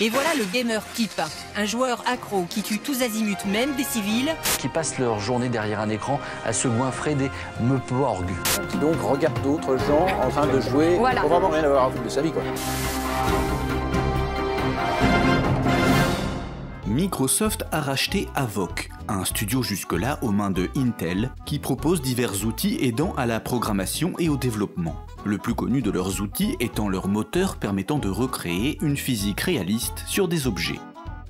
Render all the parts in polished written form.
Et voilà le gamer Keep, un joueur accro qui tue tous azimuts, même des civils. Qui passent leur journée derrière un écran à se goinfrer des meuporgs. Qui donc regarde d'autres gens en train de jouer, voilà. Pour vraiment rien avoir à foutre de sa vie, quoi. Microsoft a racheté Havok, un studio jusque-là aux mains de Intel, qui propose divers outils aidant à la programmation et au développement. Le plus connu de leurs outils étant leur moteur permettant de recréer une physique réaliste sur des objets.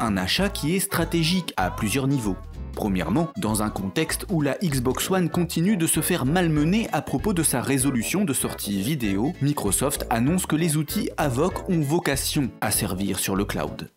Un achat qui est stratégique à plusieurs niveaux. Premièrement, dans un contexte où la Xbox One continue de se faire malmener à propos de sa résolution de sortie vidéo, Microsoft annonce que les outils Havok ont vocation à servir sur le cloud.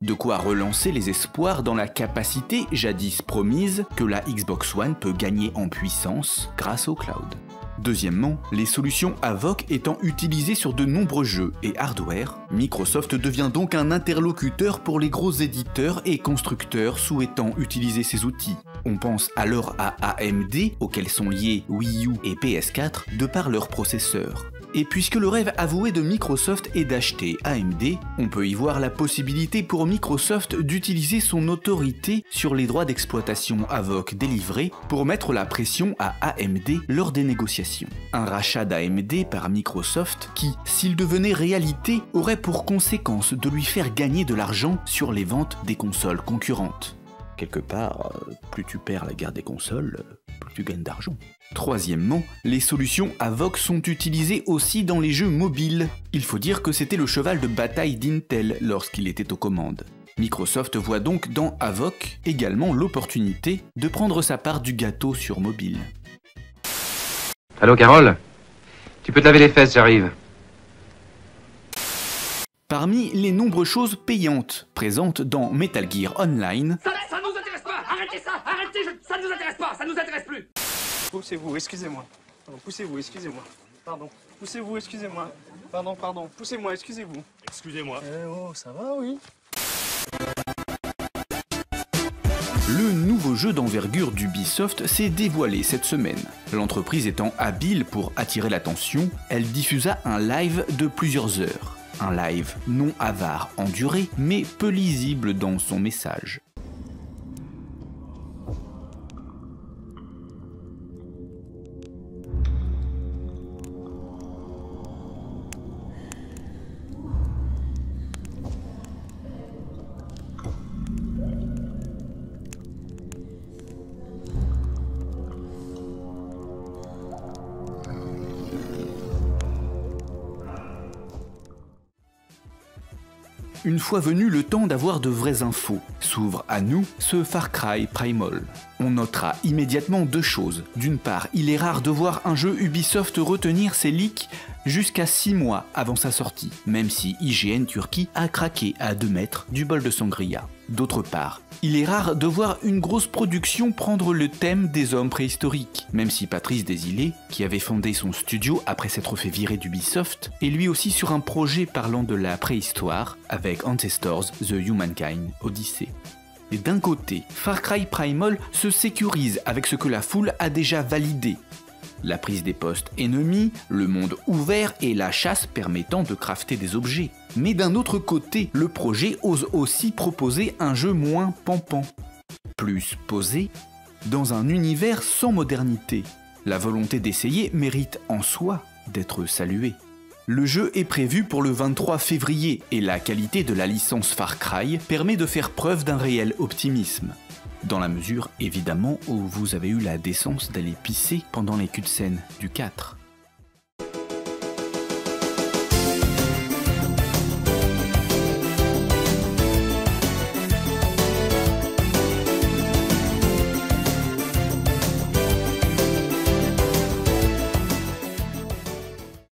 De quoi relancer les espoirs dans la capacité, jadis promise, que la Xbox One peut gagner en puissance grâce au cloud. Deuxièmement, les solutions Havok étant utilisées sur de nombreux jeux et hardware, Microsoft devient donc un interlocuteur pour les gros éditeurs et constructeurs souhaitant utiliser ces outils. On pense alors à AMD, auxquels sont liés Wii U et PS4, de par leurs processeurs. Et puisque le rêve avoué de Microsoft est d'acheter AMD, on peut y voir la possibilité pour Microsoft d'utiliser son autorité sur les droits d'exploitation Havok délivrés pour mettre la pression à AMD lors des négociations. Un rachat d'AMD par Microsoft qui, s'il devenait réalité, aurait pour conséquence de lui faire gagner de l'argent sur les ventes des consoles concurrentes. Quelque part, plus tu perds la guerre des consoles, plus tu gagnes d'argent. Troisièmement, les solutions Havok sont utilisées aussi dans les jeux mobiles. Il faut dire que c'était le cheval de bataille d'Intel lorsqu'il était aux commandes. Microsoft voit donc dans Havok également l'opportunité de prendre sa part du gâteau sur mobile. Allô Carole, tu peux te laver les fesses, j'arrive. Parmi les nombreuses choses payantes présentes dans Metal Gear Online... Ça ne nous intéresse pas! Arrêtez ça! Arrêtez! Ça ne nous intéresse pas! Ça ne nous intéresse plus! Poussez-vous, excusez-moi. Pardon, poussez-vous, excusez-moi. Pardon, poussez-vous, excusez-moi. Pardon, pardon, poussez-moi, excusez-vous. Excusez-moi. Oh, ça va, oui. Le nouveau jeu d'envergure d'Ubisoft s'est dévoilé cette semaine. L'entreprise étant habile pour attirer l'attention, elle diffusa un live de plusieurs heures. Un live non avare en durée, mais peu lisible dans son message. Une fois venu le temps d'avoir de vraies infos, s'ouvre à nous ce Far Cry Primal. On notera immédiatement deux choses. D'une part, il est rare de voir un jeu Ubisoft retenir ses leaks jusqu'à 6 mois avant sa sortie, même si IGN Turquie a craqué à 2 mètres du bol de sangria. D'autre part, il est rare de voir une grosse production prendre le thème des hommes préhistoriques, même si Patrice Desilets, qui avait fondé son studio après s'être fait virer d'Ubisoft, est lui aussi sur un projet parlant de la préhistoire avec Ancestors The Humankind Odyssey. Et d'un côté, Far Cry Primal se sécurise avec ce que la foule a déjà validé. La prise des postes ennemis, le monde ouvert et la chasse permettant de crafter des objets. Mais d'un autre côté, le projet ose aussi proposer un jeu moins pampant, plus posé, dans un univers sans modernité. La volonté d'essayer mérite en soi d'être saluée. Le jeu est prévu pour le 23 février et la qualité de la licence Far Cry permet de faire preuve d'un réel optimisme. Dans la mesure, évidemment, où vous avez eu la décence d'aller pisser pendant les cutscenes du 4.